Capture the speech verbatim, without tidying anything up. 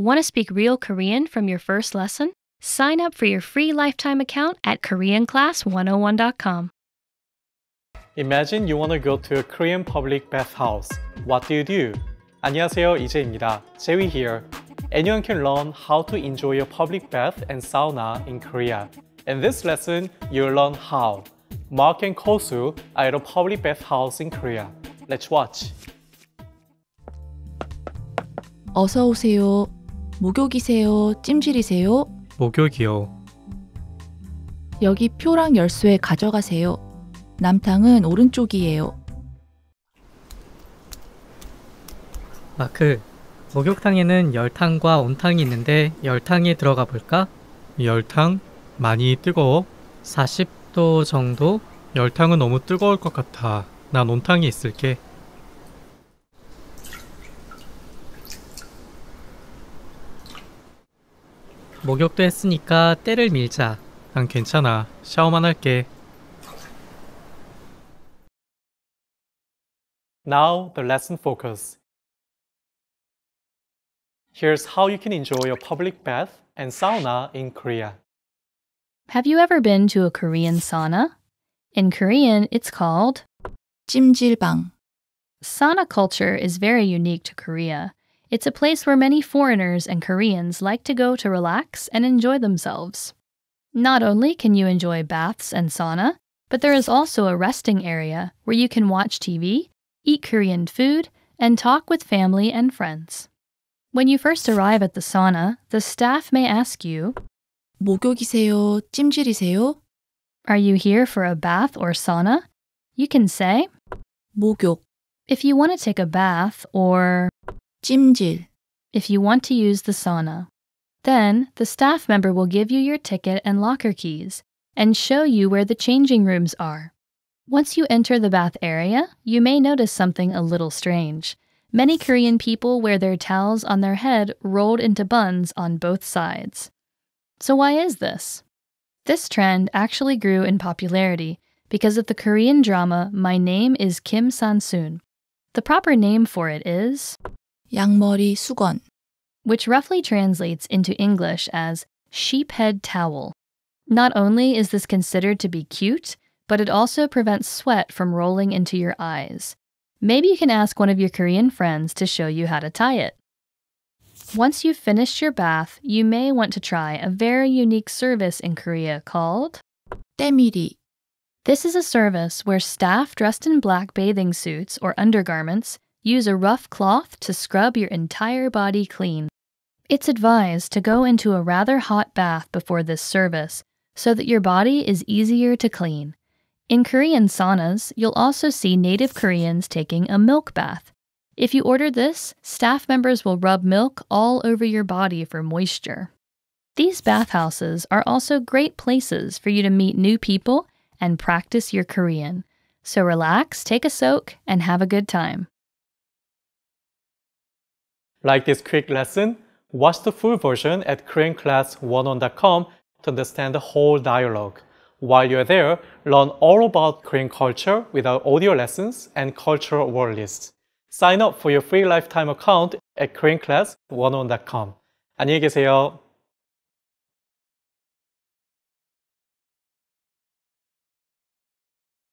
Want to speak real Korean from your first lesson? Sign up for your free lifetime account at Korean Class one oh one dot com. Imagine you want to go to a Korean public bathhouse. What do you do? 안녕하세요, 이재입니다. Jiwe here. Anyone can learn how to enjoy a public bath and sauna in Korea. In this lesson, you'll learn how. Mark and Kosu are at a public bathhouse in Korea. Let's watch. 어서 오세요. 목욕이세요? 찜질이세요? 목욕이요. 여기 표랑 열쇠 가져가세요. 남탕은 오른쪽이에요. 마크, 목욕탕에는 열탕과 온탕이 있는데 열탕에 들어가 볼까? 열탕? 많이 뜨거워? 사십 도 정도? 열탕은 너무 뜨거울 것 같아. 난 온탕에 있을게. 목욕도 했으니까 때를 밀자. 난 괜찮아. 샤워만 할게. Now the lesson focus. Here's how you can enjoy a public bath and sauna in Korea. Have you ever been to a Korean sauna? In Korean, it's called 찜질방. Sauna culture is very unique to Korea. It's a place where many foreigners and Koreans like to go to relax and enjoy themselves. Not only can you enjoy baths and sauna, but there is also a resting area where you can watch T V, eat Korean food, and talk with family and friends. When you first arrive at the sauna, the staff may ask you, 목욕이세요? 찜질이세요? Are you here for a bath or sauna? You can say, 목욕. If you want to take a bath or 찜질. If you want to use the sauna. Then, the staff member will give you your ticket and locker keys and show you where the changing rooms are. Once you enter the bath area, you may notice something a little strange. Many Korean people wear their towels on their head rolled into buns on both sides. So why is this? This trend actually grew in popularity because of the Korean drama My Name is Kim San Soon. The proper name for it is 양머리 수건, which roughly translates into English as sheephead towel. Not only is this considered to be cute, but it also prevents sweat from rolling into your eyes. Maybe you can ask one of your Korean friends to show you how to tie it. Once you've finished your bath, you may want to try a very unique service in Korea called 때밀이. This is a service where staff dressed in black bathing suits or undergarments use a rough cloth to scrub your entire body clean. It's advised to go into a rather hot bath before this service so that your body is easier to clean. In Korean saunas, you'll also see native Koreans taking a milk bath. If you order this, staff members will rub milk all over your body for moisture. These bathhouses are also great places for you to meet new people and practice your Korean. So relax, take a soak, and have a good time. Like this quick lesson? Watch the full version at Korean Class one oh one dot com to understand the whole dialogue. While you're there, learn all about Korean culture with our audio lessons and cultural word lists. Sign up for your free lifetime account at Korean Class one oh one dot com. 안녕히 계세요.